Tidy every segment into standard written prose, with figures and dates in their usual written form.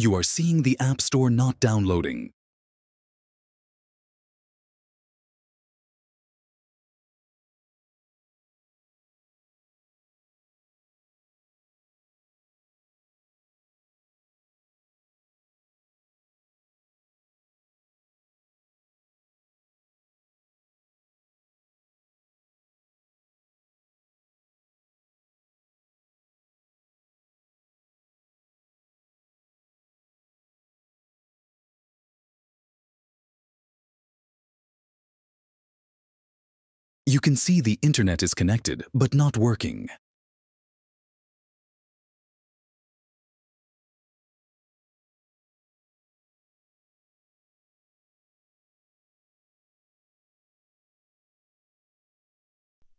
You are seeing the App Store not downloading. You can see the internet is connected, but not working.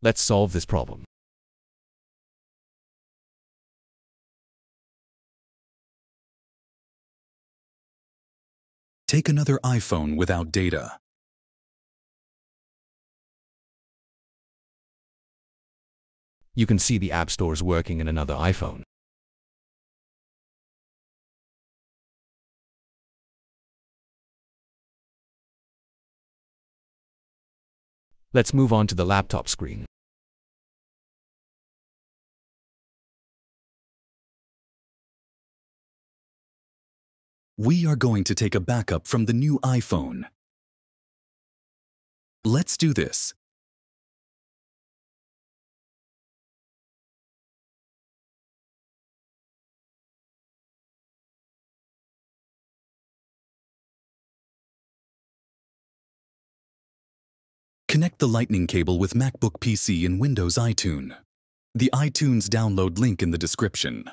Let's solve this problem. Take another iPhone without data. You can see the App Store is working in another iPhone. Let's move on to the laptop screen. We are going to take a backup from the new iPhone. Let's do this. Connect the Lightning cable with MacBook PC and Windows iTunes. The iTunes download link in the description.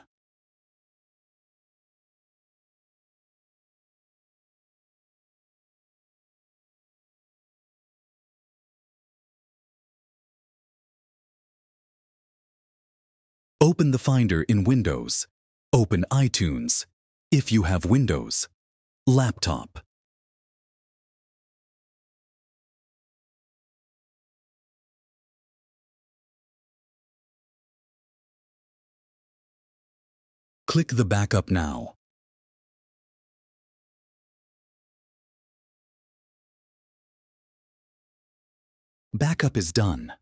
Open the Finder in Windows. Open iTunes, if you have Windows. Laptop. Click the backup now. Backup is done.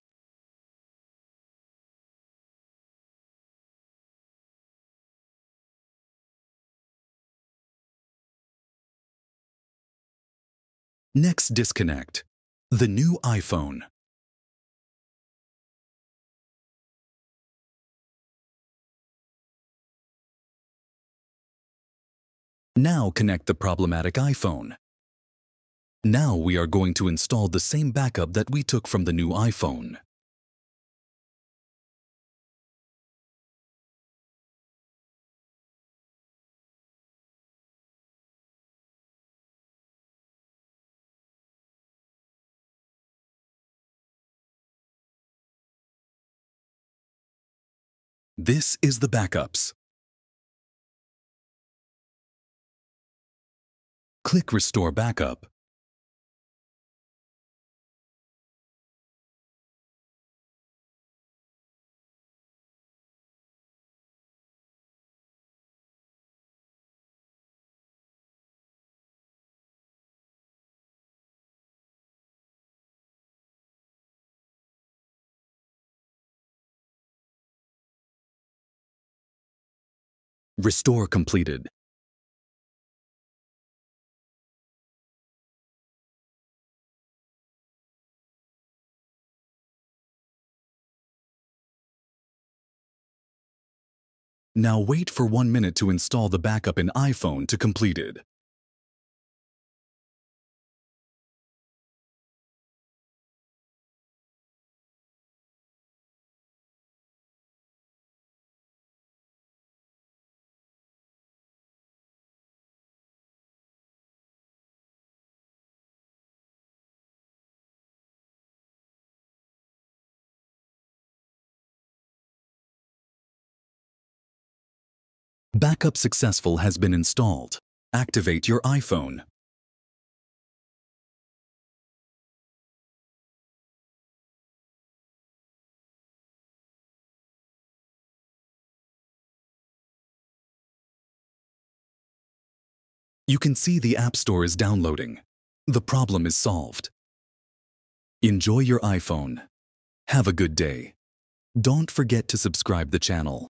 Next, disconnect the new iPhone. Now connect the problematic iPhone. Now we are going to install the same backup that we took from the new iPhone. This is the backups. Click Restore Backup. Restore completed. Now wait for 1 minute to install the backup in iPhone to complete it. Backup Successful has been installed. Activate your iPhone. You can see the App Store is downloading. The problem is solved. Enjoy your iPhone. Have a good day. Don't forget to subscribe the channel.